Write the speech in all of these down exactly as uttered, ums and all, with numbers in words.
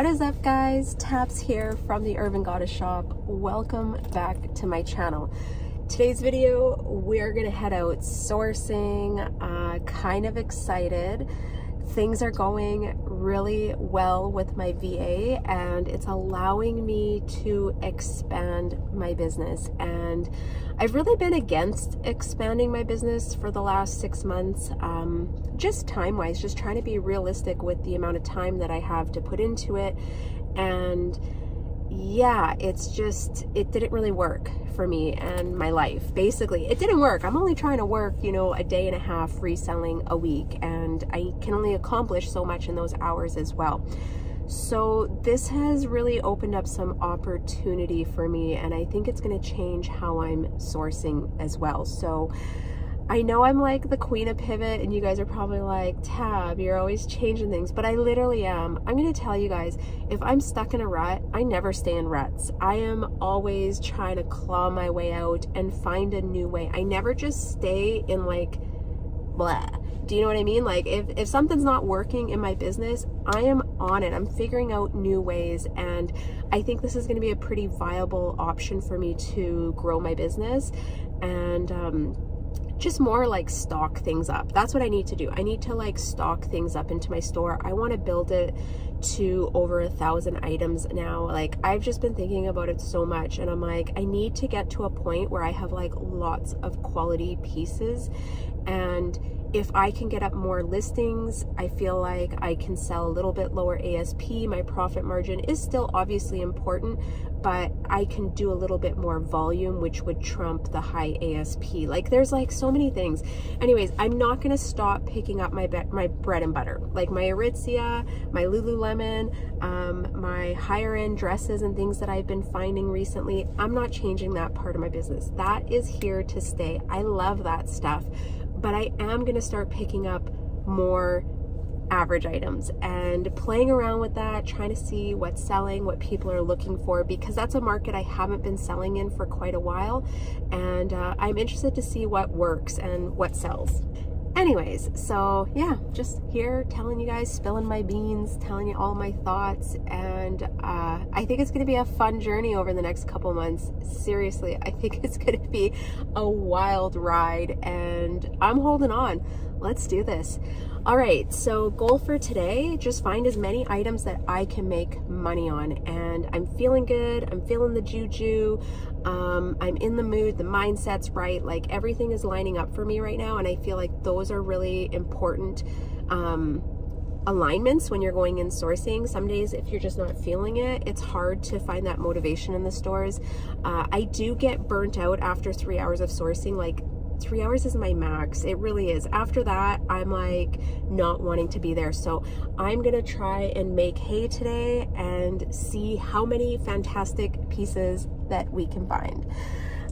What is up, guys? Taps here from the Urban Goddess shop. Welcome back to my channel. Today's video, we're gonna head out sourcing. Uh, kind of excited. Things are going really well with my V A and it's allowing me to expand my business. And I've really been against expanding my business for the last six months, um, just time-wise, just trying to be realistic with the amount of time that I have to put into it. And yeah, it's just, it didn't really work for me and my life. Basically, it didn't work. I'm only trying to work, you know, a day and a half reselling a week, and I can only accomplish so much in those hours as well. So this has really opened up some opportunity for me, and I think it's going to change how I'm sourcing as well. So I know I'm like the queen of pivot, and you guys are probably like, Tab, you're always changing things, but I literally am. I'm gonna tell you guys, if I'm stuck in a rut, I never stay in ruts. I am always trying to claw my way out and find a new way. I never just stay in like, blah. Do you know what I mean? Like if, if something's not working in my business, I am on it. I'm figuring out new ways, and I think this is gonna be a pretty viable option for me to grow my business and, um, just more like stock things up. That's what I need to do. I need to like stock things up into my store. I want to build it to over a thousand items now. Like I've just been thinking about it so much, and I'm like, I need to get to a point where I have like lots of quality pieces, and if I can get up more listings, I feel like I can sell a little bit lower A S P. My profit margin is still obviously important, but I can do a little bit more volume, which would trump the high A S P. Like there's like so many things. Anyways, I'm not gonna stop picking up my my bread and butter, like my Aritzia, my Lululemon, um, my higher end dresses and things that I've been finding recently. I'm not changing that part of my business. That is here to stay. I love that stuff. But I am gonna start picking up more average items and playing around with that, trying to see what's selling, what people are looking for, because that's a market I haven't been selling in for quite a while. And uh, I'm interested to see what works and what sells. Anyways, so yeah, just here telling you guys, spilling my beans, telling you all my thoughts, and uh, I think it's going to be a fun journey over the next couple months. Seriously, I think it's going to be a wild ride, and I'm holding on. Let's do this. All right, so goal for today, just find as many items that I can make money on. And I'm feeling good, I'm feeling the juju, um, I'm in the mood, the mindset's right, like everything is lining up for me right now, and I feel like those are really important um, alignments when you're going in sourcing. Some days if you're just not feeling it, it's hard to find that motivation in the stores. Uh, I do get burnt out after three hours of sourcing. Like three hours is my max. It really is. After that, I'm like not wanting to be there. So I'm gonna try and make hay today and see how many fantastic pieces that we can find.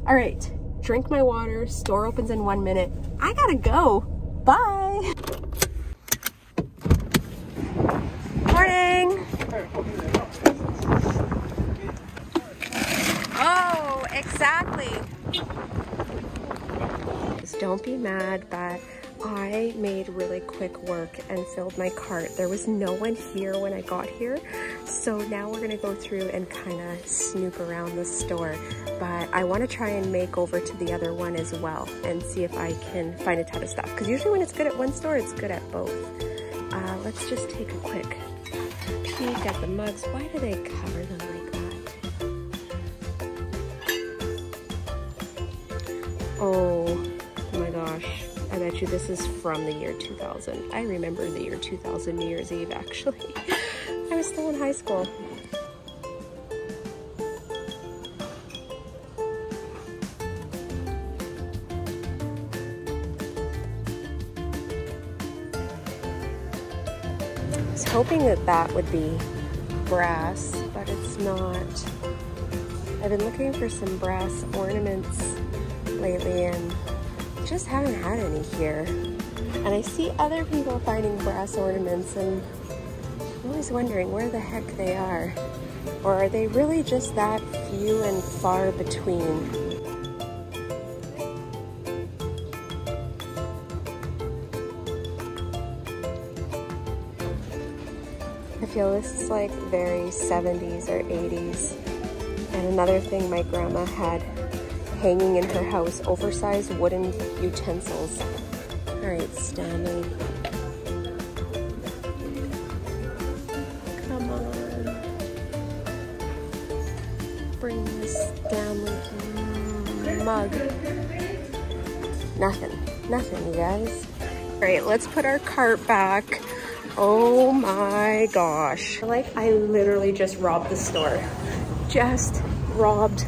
All right, drink my water. Store opens in one minute. I gotta go. Bye. Morning. Oh, exactly. Don't be mad, but I made really quick work and filled my cart. There was no one here when I got here, so now we're gonna go through and kind of snoop around the store, but I want to try and make over to the other one as well and see if I can find a ton of stuff, because usually when it's good at one store, it's good at both. Uh, let's just take a quick peek at the mugs. Why do they cover them like that? Oh, gosh, I bet you this is from the year two thousand. I remember the year two thousand New Year's Eve, actually. I was still in high school. I was hoping that that would be brass, but it's not. I've been looking for some brass ornaments lately, and just haven't had any here, and I see other people finding brass ornaments, and I'm always wondering where the heck they are, or are they really just that few and far between? I feel this is like very seventies or eighties. And another thing my grandma had hanging in her house, oversized wooden utensils. All right, Stanley. Come on. Bring this Stanley mug. Nothing, nothing, you guys. All right, let's put our cart back. Oh my gosh. Like, I literally just robbed the store. Just robbed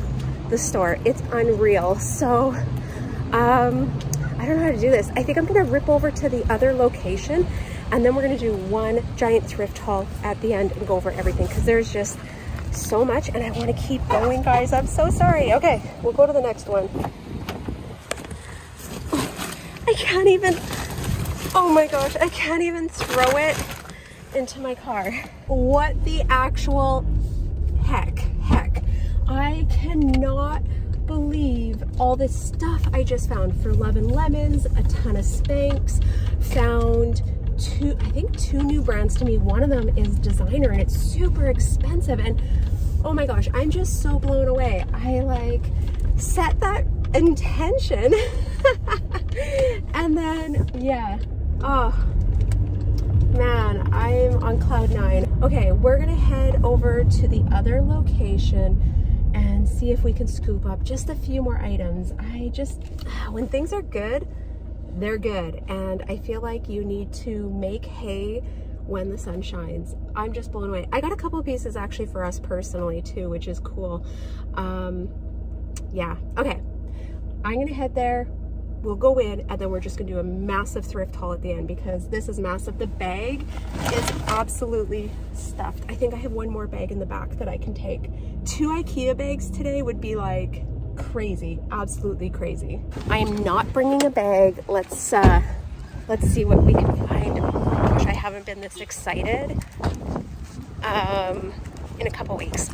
the store. It's unreal. So, um, I don't know how to do this. I think I'm gonna rip over to the other location and then we're gonna do one giant thrift haul at the end and go over everything because there's just so much and I wanna keep going, guys. I'm so sorry. Okay, we'll go to the next one. I can't even, oh my gosh, I can't even throw it into my car. What the actual heck, heck. I cannot believe all this stuff I just found. For Love and Lemons, a ton of Spanx, found two, I think two new brands to me. One of them is designer and it's super expensive. And oh my gosh, I'm just so blown away. I like set that intention. And then, yeah, oh man, I'm on cloud nine. Okay, we're gonna head over to the other location and see if we can scoop up just a few more items. I just, when things are good, they're good. And I feel like you need to make hay when the sun shines. I'm just blown away. I got a couple of pieces actually for us personally too, which is cool. Um, yeah, okay. I'm gonna head there. We'll go in and then we're just gonna do a massive thrift haul at the end because this is massive. The bag is absolutely stuffed. I think I have one more bag in the back that I can take. Two IKEA bags today would be like crazy, absolutely crazy. I am not bringing a bag. Let's uh, let's see what we can find. Oh my gosh, I haven't been this excited um, in a couple weeks.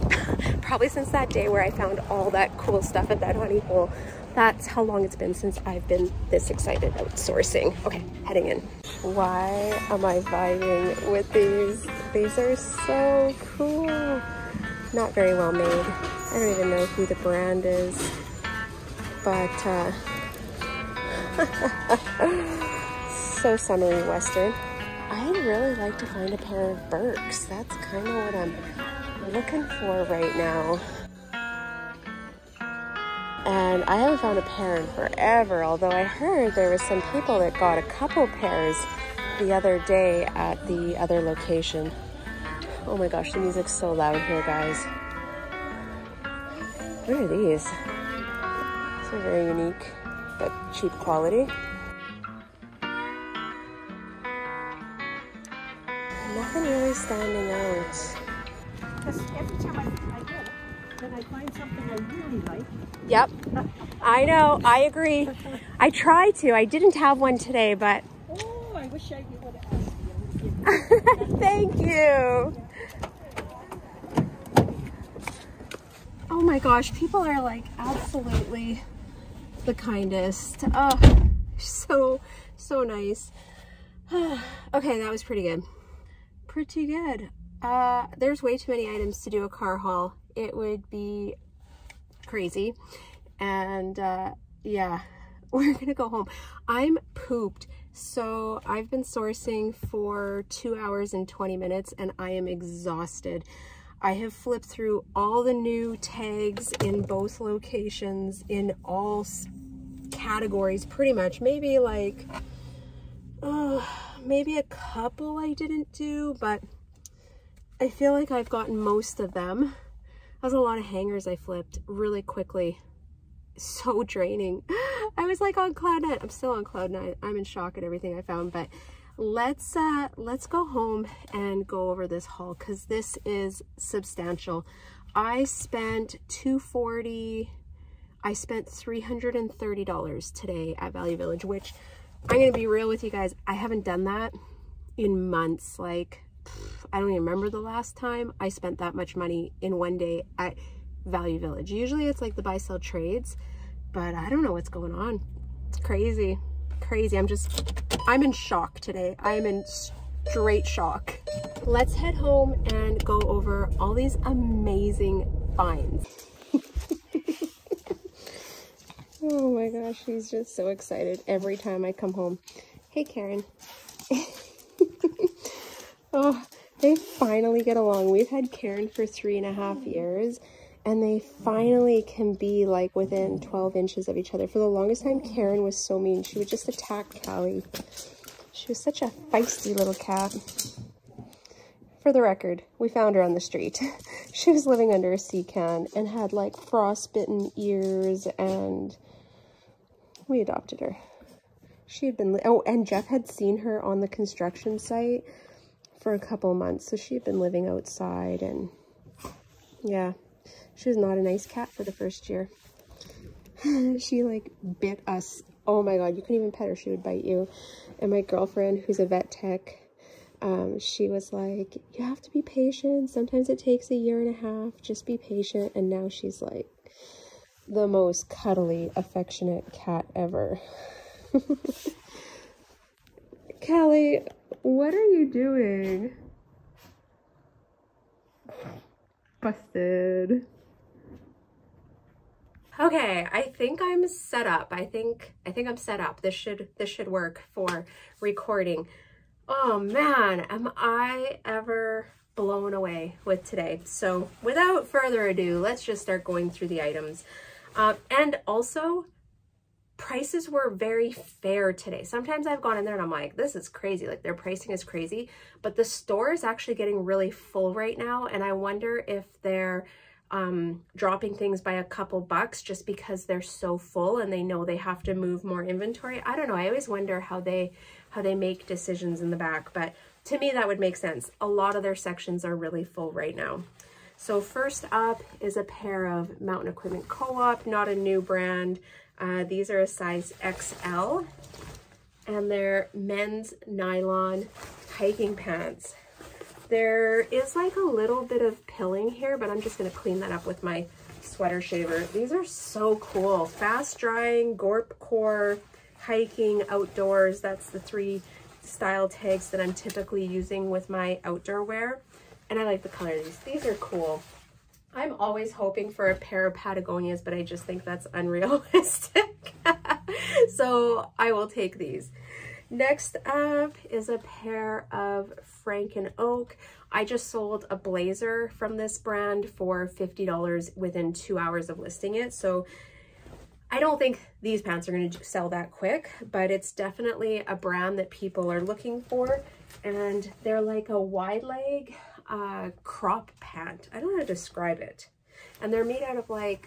Probably since that day where I found all that cool stuff at that honey hole. That's how long it's been since I've been this excited about sourcing. Okay, heading in. Why am I vibing with these? These are so cool. Not very well made. I don't even know who the brand is, but uh, so summery Western. I'd really like to find a pair of Birks. That's kind of what I'm looking for right now. And I haven't found a pair in forever, although I heard there was some people that got a couple pairs the other day at the other location. Oh my gosh, the music's so loud here, guys. What are these? These are very unique, but cheap quality. Nothing really standing out. Because every time I, I do it, then I find something I really like. Yep, I know, I agree. I try to, I didn't have one today, but. Oh, I wish I would have asked you. Thank you. Oh my gosh, people are like absolutely the kindest. Oh, so, so nice. Okay, that was pretty good. Pretty good. Uh, there's way too many items to do a car haul. It would be crazy. And uh, yeah, we're gonna go home. I'm pooped. So I've been sourcing for two hours and twenty minutes and I am exhausted. I have flipped through all the new tags in both locations in all categories, pretty much. Maybe like, oh, maybe a couple I didn't do, but I feel like I've gotten most of them. That was a lot of hangers I flipped really quickly. So draining. I was like on cloud nine. I'm still on cloud nine. I'm in shock at everything I found, but let's uh let's go home and go over this haul because this is substantial. I spent two forty. I spent three hundred thirty dollars today at Value Village, which I'm gonna be real with you guys, I haven't done that in months. Like, I don't even remember the last time I spent that much money in one day at Value Village. Usually it's like the buy sell trades, but I don't know what's going on. It's crazy, crazy. I'm just, I'm in shock today. I am in straight shock. Let's head home and go over all these amazing finds. Oh my gosh, she's just so excited every time I come home. Hey, Karen. Oh, they finally get along. We've had Karen for three and a half years, and they finally can be like within twelve inches of each other. For the longest time, Karen was so mean. She would just attack Callie. She was such a feisty little cat. For the record, we found her on the street. She was living under a sea can and had like frostbitten ears, and we adopted her. She had been, oh, and Jeff had seen her on the construction site for a couple months, so she had been living outside, and yeah, she was not a nice cat for the first year. She like bit us. Oh my God, you couldn't even pet her, she would bite you. And my girlfriend, who's a vet tech, Um, she was like, you have to be patient. Sometimes it takes a year and a half. Just be patient. And now she's like the most cuddly, affectionate cat ever. Callie, what are you doing? Busted. Okay, I think I'm set up. I think I think I'm set up. This should this should work for recording. Oh man, am I ever blown away with today. So without further ado, let's just start going through the items. Uh, and also, prices were very fair today. Sometimes I've gone in there and I'm like, this is crazy. Like, their pricing is crazy. But the store is actually getting really full right now. And I wonder if they're um, dropping things by a couple bucks just because they're so full and they know they have to move more inventory. I don't know. I always wonder how they... how they make decisions in the back, but to me that would make sense. A lot of their sections are really full right now. So first up is a pair of Mountain Equipment Co-op, not a new brand. Uh, these are a size X L, and they're men's nylon hiking pants. There is like a little bit of pilling here, but I'm just going to clean that up with my sweater shaver. These are so cool. Fast drying, gorp core, hiking, outdoors. That's the three style tags that I'm typically using with my outdoor wear. And I like the color of these. These are cool. I'm always hoping for a pair of Patagonias, but I just think that's unrealistic. So I will take these. Next up is a pair of Frank and Oak. I just sold a blazer from this brand for fifty dollars within two hours of listing it. So I don't think these pants are going to sell that quick, but it's definitely a brand that people are looking for. And they're like a wide leg uh, crop pant. I don't know how to describe it. And they're made out of like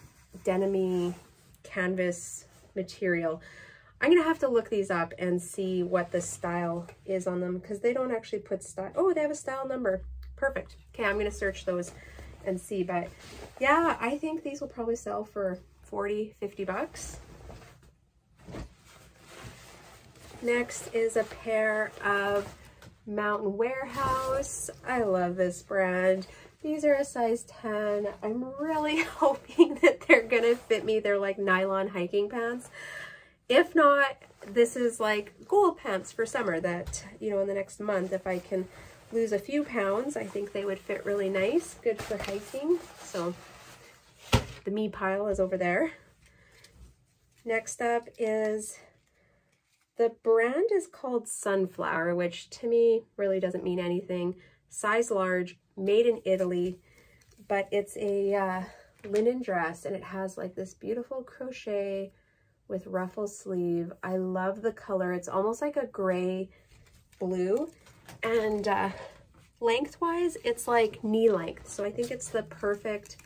denim-y canvas material. I'm going to have to look these up and see what the style is on them, because they don't actually put style. Oh, they have a style number. Perfect. Okay, I'm going to search those and see. But yeah, I think these will probably sell for forty, fifty bucks. Next is a pair of Mountain Warehouse. I love this brand. These are a size ten. I'm really hoping that they're gonna fit me. They're like nylon hiking pants. If not, this is like goal pants for summer that, you know, in the next month, if I can lose a few pounds, I think they would fit really nice. Good for hiking. So the me pile is over there. Next up is, the brand is called Sunflower, which to me really doesn't mean anything. Size large, made in Italy, but it's a uh, linen dress, and it has like this beautiful crochet with ruffle sleeve. I love the color. It's almost like a gray blue, and uh, lengthwise it's like knee length. So I think it's the perfect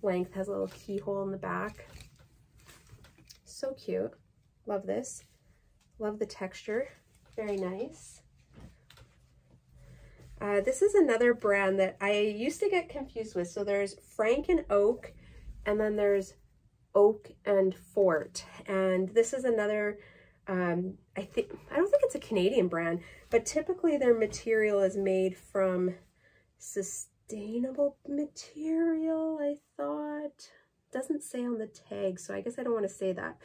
length, has a little keyhole in the back. So cute. Love this. Love the texture. Very nice. Uh, this is another brand that I used to get confused with. So there's Frank and Oak, and then there's Oak and Fort. And this is another, um, I think, I don't think it's a Canadian brand, but typically their material is made from sustainable Sustainable material, I thought. Doesn't say on the tag, so I guess I don't want to say that.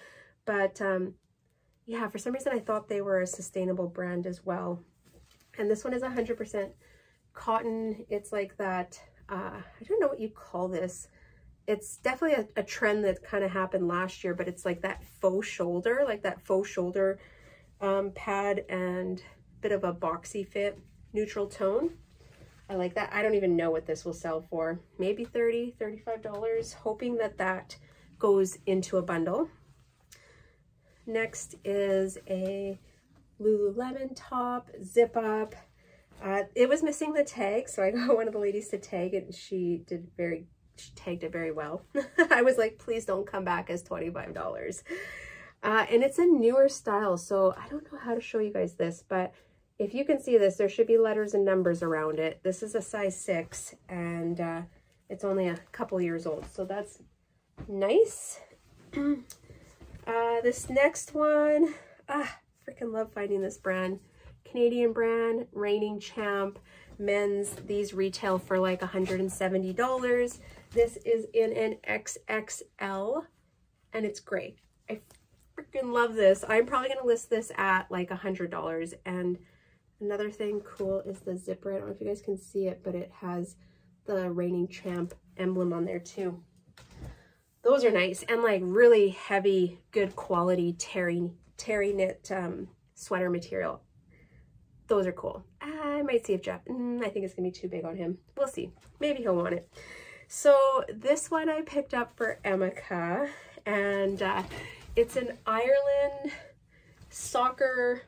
But um, yeah, for some reason I thought they were a sustainable brand as well. And this one is one hundred percent cotton. It's like that, uh, I don't know what you call this. It's definitely a, a trend that kind of happened last year, but it's like that faux shoulder, like that faux shoulder um, pad and bit of a boxy fit, neutral tone. I like that. I don't even know what this will sell for. Maybe thirty dollars, thirty-five dollars, hoping that that goes into a bundle. Next is a Lululemon top, zip up. Uh, it was missing the tag, so I got one of the ladies to tag it, and she did very She tagged it very well. I was like, please don't come back as twenty-five dollars. Uh, and it's a newer style, so I don't know how to show you guys this, but if you can see this, there should be letters and numbers around it. This is a size six, and uh, it's only a couple years old, so that's nice. uh, this next one, ah, freaking love finding this brand. Canadian brand, Reigning Champ, men's. These retail for like one hundred seventy dollars. This is in an X X L and it's great. I freaking love this. I'm probably going to list this at like one hundred dollars. And another thing cool is the zipper. I don't know if you guys can see it, but it has the Reigning Champ emblem on there too. Those are nice and like really heavy, good quality terry, terry knit um, sweater material. Those are cool. I might see if Jeff, mm, I think it's gonna be too big on him. We'll see, maybe he'll want it. So this one I picked up for Emeka, and uh, it's an Ireland soccer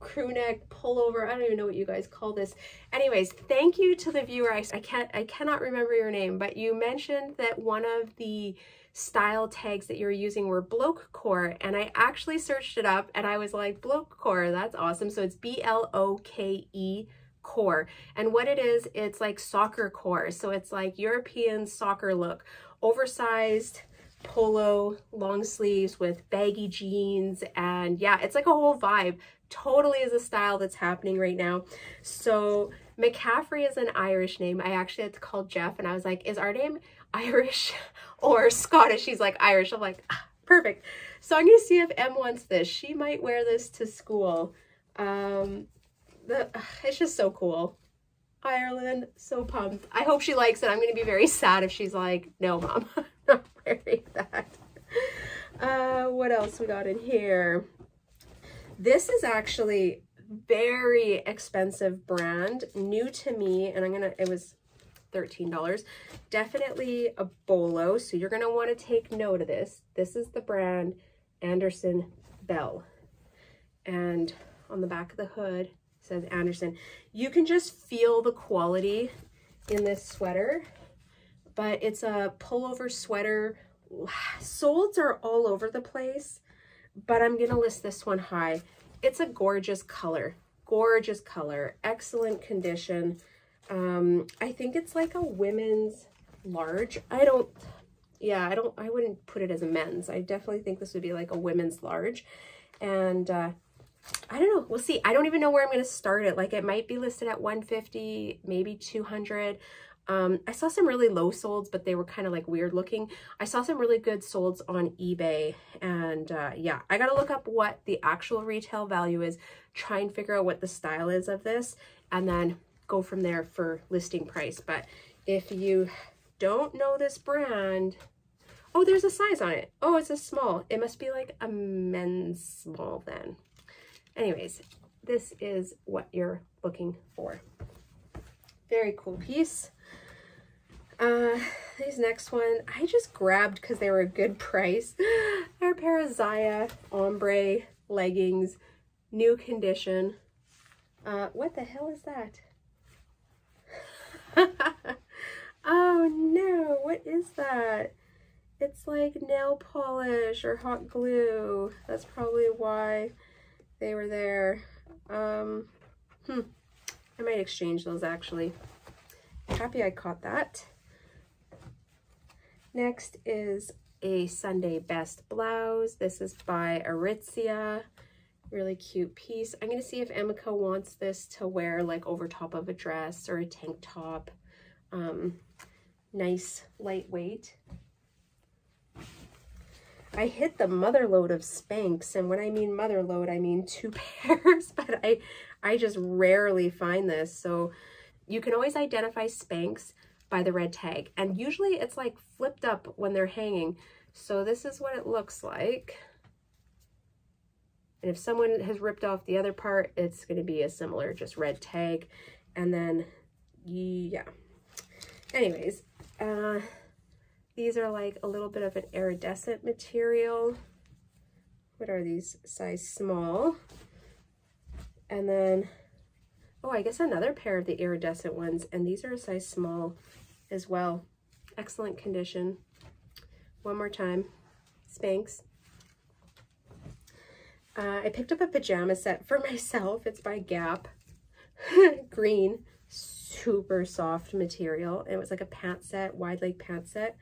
crew neck pullover. I don't even know what you guys call this. Anyways, thank you to the viewer. I, I can't, I cannot remember your name, but you mentioned that one of the style tags that you're using were bloke core, and I actually searched it up and I was like, bloke core, that's awesome. So it's B L O K E core, and what it is, it's like soccer core. So it's like European soccer look, oversized polo, long sleeves with baggy jeans, and yeah, it's like a whole vibe. Totally is a style that's happening right now. So McCaffrey is an Irish name. I actually had to call Jeff and I was like, is our name Irish or Scottish? He's like, Irish. I'm like, ah, perfect. So I'm gonna see if Em wants this. She might wear this to school. Um, the, it's just so cool. Ireland, so pumped. I hope she likes it. I'm gonna be very sad if she's like, no, Mom, I'm not wearing that. Uh, what else we got in here? This is actually very expensive brand, new to me, and I'm gonna, it was thirteen dollars. Definitely a bolo, so you're gonna want to take note of this. This is the brand Anderson Bell, and on the back of the hood says Anderson. You can just feel the quality in this sweater, but it's a pullover sweater. Solds are all over the place, but I'm gonna list this one high. It's a gorgeous color, gorgeous color, excellent condition. Um, I think it's like a women's large. I don't, yeah, I don't, I wouldn't put it as a men's. I definitely think this would be like a women's large. And, uh, I don't know. We'll see. I don't even know where I'm going to start it. Like, it might be listed at one fifty, maybe two hundred. Um, I saw some really low solds, but they were kind of like weird looking. I saw some really good solds on eBay, and uh, yeah, I gotta look up what the actual retail value is, try and figure out what the style is of this, and then go from there for listing price. But if you don't know this brand, oh, there's a size on it. Oh, it's a small. It must be like a men's small then. Anyways, this is what you're looking for. Very cool piece. Uh, this next one I just grabbed because they were a good price. They're a pair of Zaya ombre leggings, new condition. Uh, what the hell is that? Oh no, what is that? It's like nail polish or hot glue. That's probably why they were there. Um, hmm. I might exchange those actually. Happy I caught that. Next is a Sunday Best blouse. This is by Aritzia. Really cute piece. I'm going to see if Emeka wants this to wear like over top of a dress or a tank top. Um, nice, lightweight. I hit the mother load of Spanx, and when I mean mother load, I mean two pairs, but I, I just rarely find this. So you can always identify Spanx by the red tag, and usually it's like flipped up when they're hanging. So this is what it looks like. And if someone has ripped off the other part, it's going to be a similar just red tag. And then, yeah. Anyways, uh, these are like a little bit of an iridescent material. What are these? Size small. And then, oh, I guess another pair of the iridescent ones. And these are a size small as well. Excellent condition. One more time, Spanx. Uh, I picked up a pajama set for myself. It's by Gap. Green, super soft material. And it was like a pant set, wide leg pant set.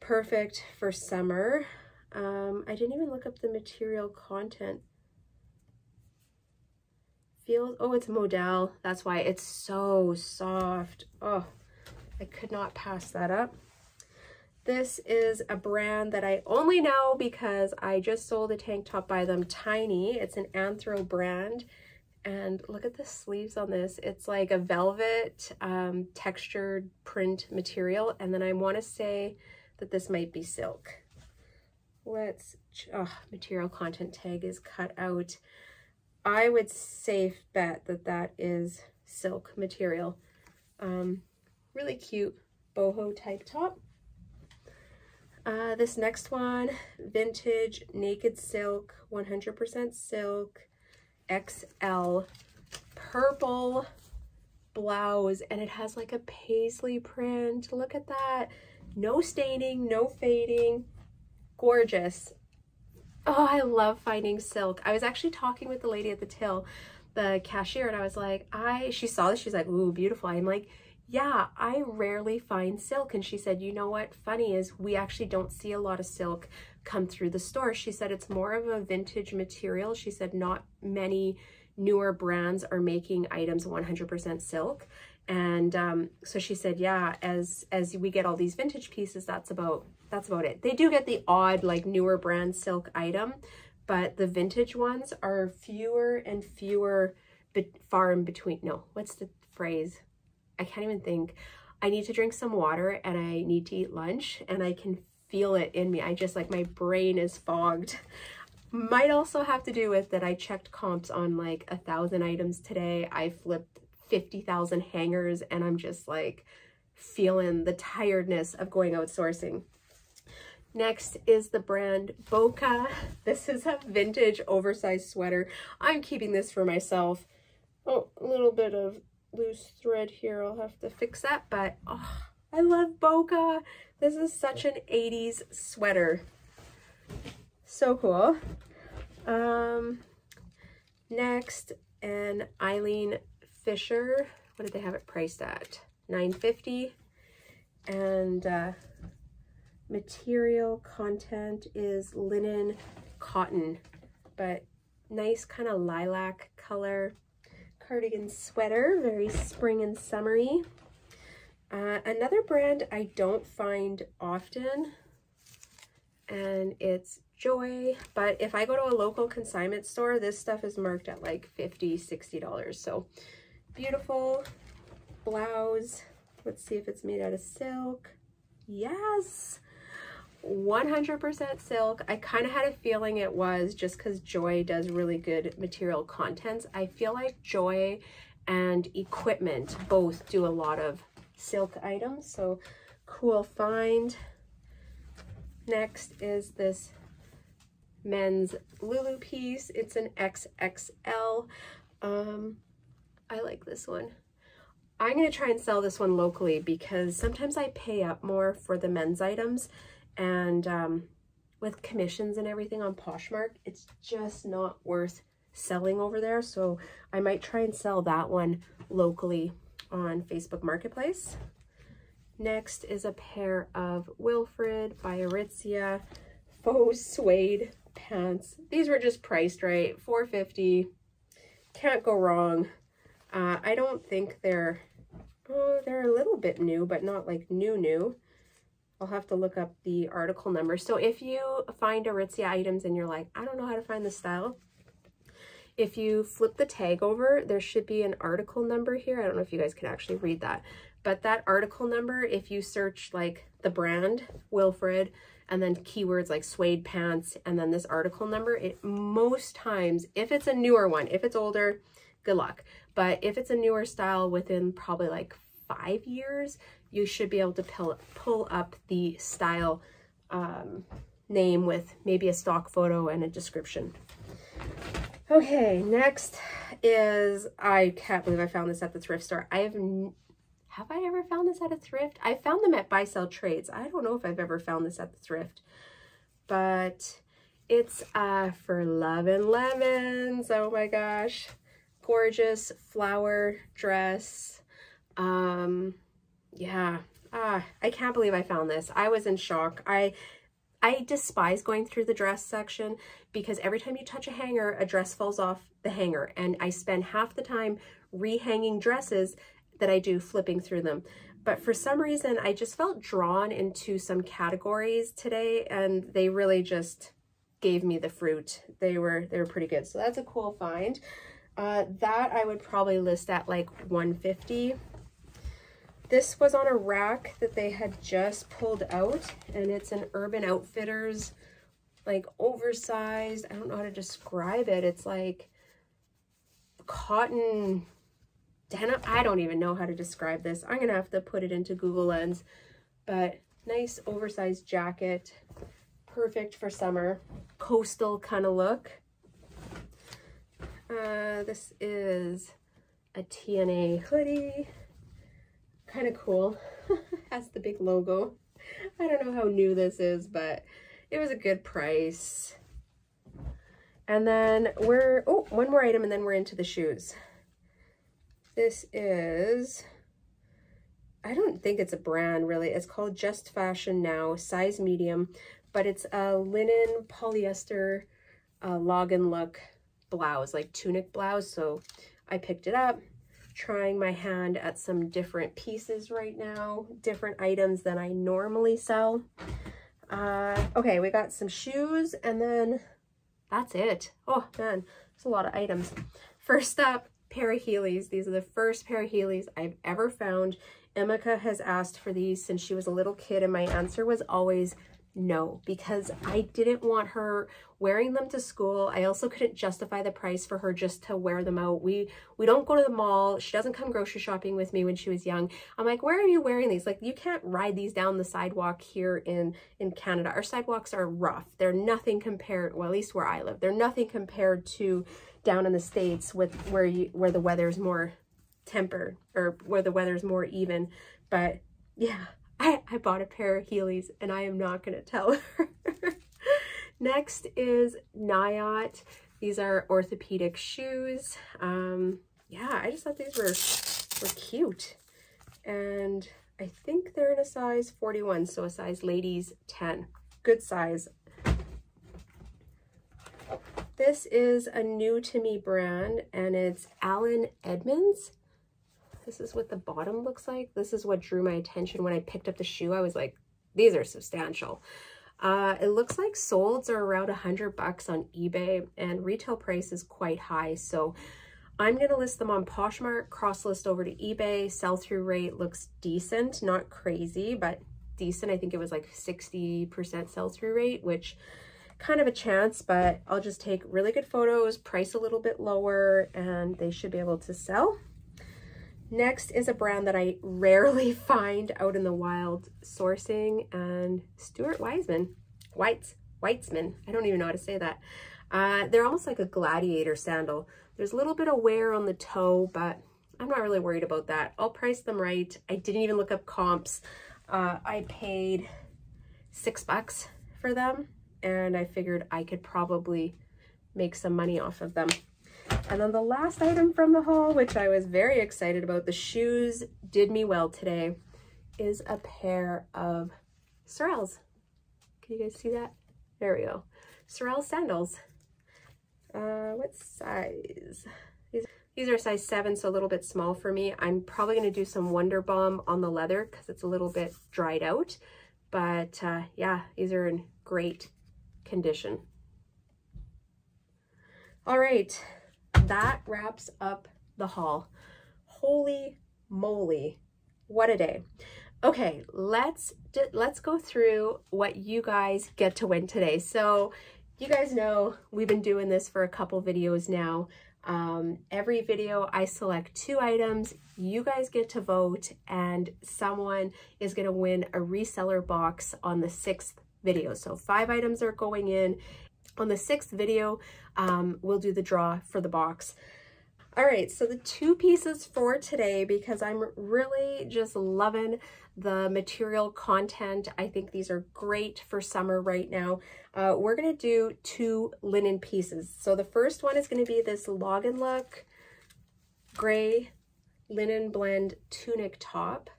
Perfect for summer. Um, I didn't even look up the material content. Feels, oh, it's modal. That's why it's so soft. Oh, I could not pass that up. This is a brand that I only know because I just sold a tank top by them, Tiny. It's an Anthro brand. And look at the sleeves on this. It's like a velvet um, textured print material. And then I want to say that this might be silk. Let's, oh, material content tag is cut out. I would safe bet that that is silk material. Um, really cute boho type top. Uh, this next one, vintage naked silk, one hundred percent silk, X L, purple blouse, and it has like a paisley print. Look at that. No staining, no fading. Gorgeous. Oh, I love finding silk. I was actually talking with the lady at the till, the cashier, and I was like, I, she saw this, she's like, ooh, beautiful. I'm like, yeah, I rarely find silk. And she said, you know what, funny is we actually don't see a lot of silk come through the store. She said it's more of a vintage material. She said not many newer brands are making items one hundred percent silk. And um, so she said, yeah, as as we get all these vintage pieces, that's about, that's about it. They do get the odd like newer brand silk item, but the vintage ones are fewer and fewer, but far in between. No, what's the phrase? I can't even think. I need to drink some water and I need to eat lunch, and I can feel it in me. I just like, my brain is fogged. Might also have to do with that I checked comps on like a thousand items today. I flipped fifty thousand hangers, and I'm just like feeling the tiredness of going outsourcing. Next is the brand Boca. This is a vintage oversized sweater. I'm keeping this for myself. Oh, a little bit of loose thread here, I'll have to fix that, but oh, I love Boca. This is such an eighties sweater, so cool. Um next, an Eileen Fisher. What did they have it priced at? Nine fifty. And uh material content is linen cotton, but nice kind of lilac color. Cardigan sweater, very spring and summery. Uh, another brand I don't find often, and it's Joy, but if I go to a local consignment store, this stuff is marked at like fifty, sixty dollars. So beautiful blouse. Let's see if it's made out of silk. Yes, one hundred percent silk. I kind of had a feeling it was, just because Joy does really good material contents. I feel like Joy and Equipment both do a lot of silk items, so cool find. Next is this men's Lulu piece. It's an X X L. Um, I like this one. I'm going to try and sell this one locally because sometimes I pay up more for the men's items. And um, with commissions and everything on Poshmark, it's just not worth selling over there. So I might try and sell that one locally on Facebook Marketplace. Next is a pair of Wilfred by Aritzia faux suede pants. These were just priced right, four fifty. Can't go wrong. Uh, I don't think they're, oh, they're a little bit new, but not like new new. I'll have to look up the article number. So if you find Aritzia items and you're like, I don't know how to find this style, if you flip the tag over, there should be an article number here. I don't know if you guys can actually read that, but that article number, if you search like the brand Wilfred and then keywords like suede pants and then this article number, it most times, if it's a newer one, if it's older, good luck. But if it's a newer style within probably like five years, you should be able to pull, pull up the style um, name with maybe a stock photo and a description. Okay, next is, I can't believe I found this at the thrift store. I have, have I ever found this at a thrift? I found them at Buy Sell Trades. I don't know if I've ever found this at the thrift, but it's uh, For Love and Lemons. Oh my gosh. Gorgeous flower dress. Um, yeah, ah, I can't believe I found this. I was in shock. I, I despise going through the dress section because every time you touch a hanger, a dress falls off the hanger, and I spend half the time rehanging dresses that I do flipping through them. But for some reason, I just felt drawn into some categories today, and they really just gave me the fruit. They were, they were pretty good. So that's a cool find. Uh, that I would probably list at like one fifty. This was on a rack that they had just pulled out, and it's an Urban Outfitters, like oversized, I don't know how to describe it. It's like cotton denim. I don't even know how to describe this. I'm gonna have to put it into Google Lens, but nice oversized jacket, perfect for summer, coastal kind of look. Uh, this is a T N A hoodie. Kind of cool. Has the big logo. I don't know how new this is, but it was a good price. And then we're, oh, one more item and then we're into the shoes. This is, I don't think it's a brand really. It's called Just Fashion Now, size medium, but it's a linen polyester uh, log-in look blouse, like tunic blouse. So I picked it up. Trying my hand at some different pieces right now, different items than I normally sell. Uh, okay, we got some shoes and then that's it. Oh man, there's a lot of items. First up, pair of Heelys. These are the first pair of Heelys I've ever found. Emeka has asked for these since she was a little kid, and my answer was always no, because I didn't want her wearing them to school. I also couldn't justify the price for her just to wear them out. We we don't go to the mall. She doesn't come grocery shopping with me when she was young. I'm like, where are you wearing these? Like, you can't ride these down the sidewalk here in, in Canada. Our sidewalks are rough. They're nothing compared, well, at least where I live, they're nothing compared to down in the States with where you, where the weather's more tempered or where the weather's more even. But yeah. I, I bought a pair of Heelys and I am not going to tell her. Next is Nyot. These are orthopedic shoes. Um, yeah, I just thought these were, were cute. And I think they're in a size forty-one, so a size ladies ten. Good size. This is a new to me brand and it's Allen Edmonds. This is what the bottom looks like. This is what drew my attention when I picked up the shoe. I was like, these are substantial. Uh, it looks like solds are around a hundred bucks on eBay and retail price is quite high. So I'm going to list them on Poshmark, cross list over to eBay. Sell through rate looks decent, not crazy, but decent. I think it was like sixty percent sell through rate, which kind of a chance, but I'll just take really good photos, price a little bit lower, and they should be able to sell. Next is a brand that I rarely find out in the wild sourcing, and Stuart Weitzman, Weitz, Weitzman, I don't even know how to say that. Uh, they're almost like a gladiator sandal. There's a little bit of wear on the toe, but I'm not really worried about that. I'll price them right. I didn't even look up comps. Uh, I paid six bucks for them, and I figured I could probably make some money off of them. And then the last item from the haul, which I was very excited about, the shoes did me well today, is a pair of Sorels. Can you guys see that? There we go. Sorel sandals. Uh, what size? These, these are size seven, so a little bit small for me. I'm probably going to do some Wonder Balm on the leather because it's a little bit dried out. But uh, yeah, these are in great condition. All right, that wraps up the haul. Holy moly, what a day. Okay, let's let's go through what you guys get to win today. So you guys know we've been doing this for a couple videos now. Um, every video I select two items, you guys get to vote, and someone is going to win a reseller box on the sixth video. So five items are going in. On the sixth video, um, we'll do the draw for the box. All right, so the two pieces for today, because I'm really just loving the material content. I think these are great for summer right now. Uh, we're gonna do two linen pieces. So the first one is gonna be this Log and Look gray linen blend tunic top.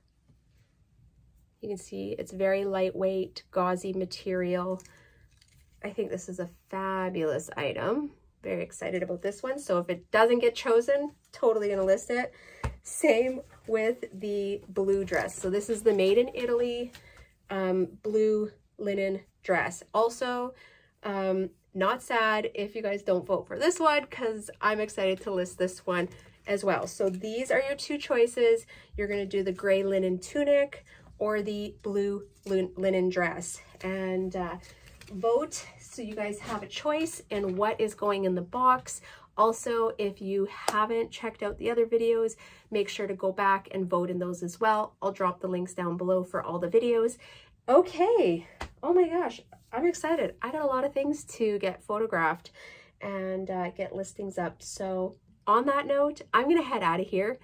You can see it's very lightweight, gauzy material. I think this is a fabulous item. Very excited about this one. So if it doesn't get chosen, totally going to list it. Same with the blue dress. So this is the Made in Italy um, blue linen dress. Also, um, not sad if you guys don't vote for this one, because I'm excited to list this one as well. So these are your two choices. You're going to do the gray linen tunic or the blue linen dress. And uh, vote so you guys have a choice in what is going in the box. Also, if you haven't checked out the other videos, make sure to go back and vote in those as well. I'll drop the links down below for all the videos. Okay, oh my gosh, I'm excited. I got a lot of things to get photographed and uh, get listings up. So on that note, I'm gonna head out of here.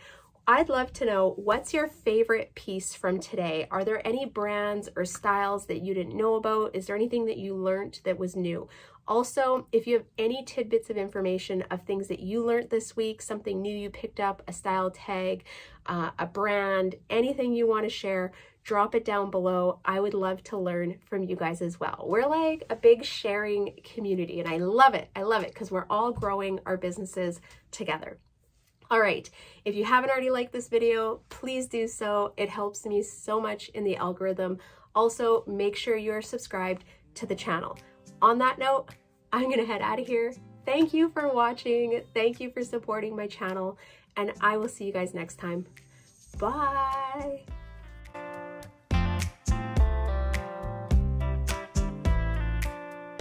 I'd love to know, what's your favorite piece from today? Are there any brands or styles that you didn't know about? Is there anything that you learned that was new? Also, if you have any tidbits of information of things that you learned this week, something new you picked up, a style tag, uh, a brand, anything you want to share, drop it down below. I would love to learn from you guys as well. We're like a big sharing community, and I love it. I love it because we're all growing our businesses together. All right, if you haven't already liked this video, please do so. It helps me so much in the algorithm. Also, make sure you're subscribed to the channel. On that note, I'm gonna head out of here. Thank you for watching. Thank you for supporting my channel, and I will see you guys next time. Bye.